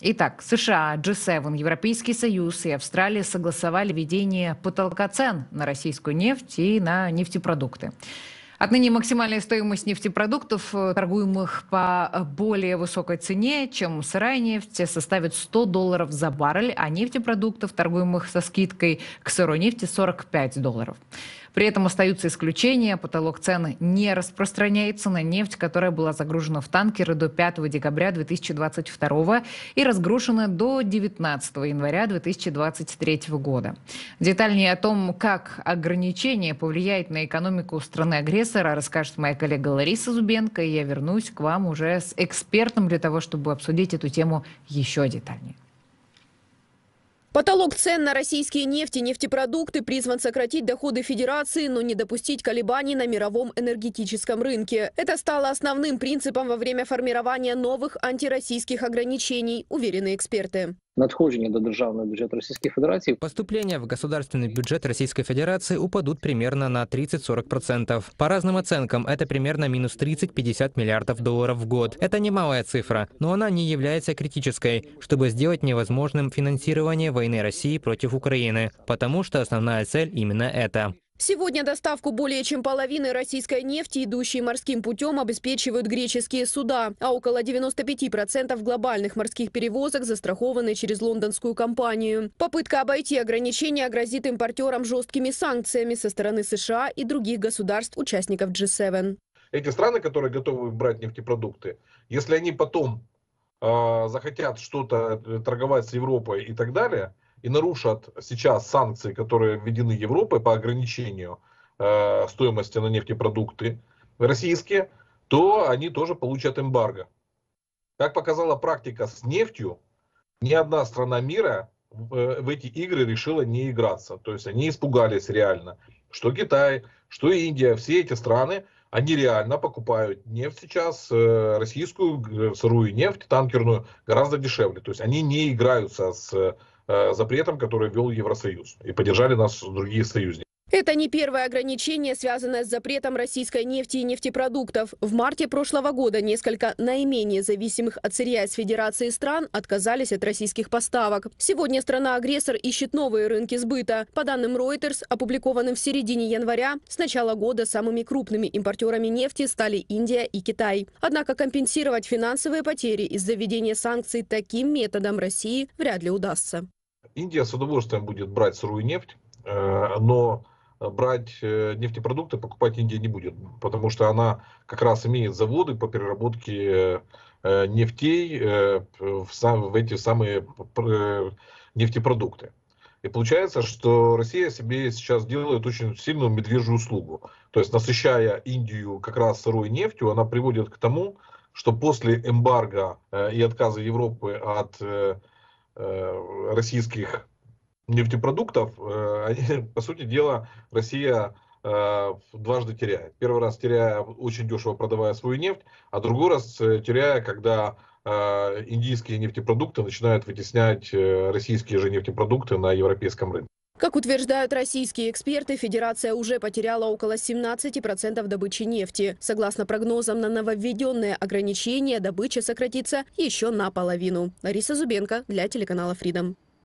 Итак, США, G7, Европейский Союз и Австралия согласовали введение потолка цен на российскую нефть и на нефтепродукты. Отныне максимальная стоимость нефтепродуктов, торгуемых по более высокой цене, чем сырая нефть, составит $100 за баррель, а нефтепродуктов, торгуемых со скидкой к сырой нефти, $45. При этом остаются исключения. Потолок цены не распространяется на нефть, которая была загружена в танкеры до 5 декабря 2022 и разгружена до 19 января 2023 года. Детальнее о том, как ограничение повлияет на экономику страны-агрессора, расскажет моя коллега Лариса Зубенко, и я вернусь к вам уже с экспертом для того, чтобы обсудить эту тему еще детальнее. Потолок цен на российские нефть и нефтепродукты призван сократить доходы Федерации, но не допустить колебаний на мировом энергетическом рынке. Это стало основным принципом во время формирования новых антироссийских ограничений, уверены эксперты. Надходження до державного бюджета Российской Федерации. Поступления в государственный бюджет Российской Федерации упадут примерно на 30-40%. По разным оценкам, это примерно минус 30-50 миллиардов долларов в год. Это немалая цифра, но она не является критической, чтобы сделать невозможным финансирование войны России против Украины, потому что основная цель именно это. Сегодня доставку более чем половины российской нефти, идущей морским путем, обеспечивают греческие суда, а около 95% глобальных морских перевозок застрахованы через лондонскую компанию. Попытка обойти ограничения грозит импортерам жесткими санкциями со стороны США и других государств-участников G7. Эти страны, которые готовы брать нефтепродукты, если они потом захотят что-то торговать с Европой и так далее, и нарушат сейчас санкции, которые введены Европой по ограничению стоимости на нефтепродукты российские, то они тоже получат эмбарго. Как показала практика с нефтью, ни одна страна мира в эти игры решила не играться. То есть они испугались реально, что Китай, что Индия, все эти страны, они реально покупают нефть сейчас, российскую, сырую нефть, танкерную, гораздо дешевле. То есть они не играются с запретом, который ввел Евросоюз. И поддержали нас другие союзники. Это не первое ограничение, связанное с запретом российской нефти и нефтепродуктов. В марте прошлого года несколько наименее зависимых от сырья из Федерации стран отказались от российских поставок. Сегодня страна-агрессор ищет новые рынки сбыта. По данным Reuters, опубликованным в середине января, с начала года самыми крупными импортерами нефти стали Индия и Китай. Однако компенсировать финансовые потери из-за введения санкций таким методом России вряд ли удастся. Индия с удовольствием будет брать сырую нефть, но брать нефтепродукты покупать Индия не будет, потому что она как раз имеет заводы по переработке нефтей в эти самые нефтепродукты. И получается, что Россия себе сейчас делает очень сильную медвежью услугу. То есть насыщая Индию как раз сырой нефтью, она приводит к тому, что после эмбарго и отказа Европы от российских нефтепродуктов, по сути дела, Россия дважды теряет. Первый раз теряя, очень дешево продавая свою нефть, а другой раз теряя, когда индийские нефтепродукты начинают вытеснять российские же нефтепродукты на европейском рынке. Как утверждают российские эксперты, Федерация уже потеряла около 17% добычи нефти. Согласно прогнозам на нововведенные ограничения, добыча сократится еще наполовину. Лариса Зубенко для телеканала Freedom.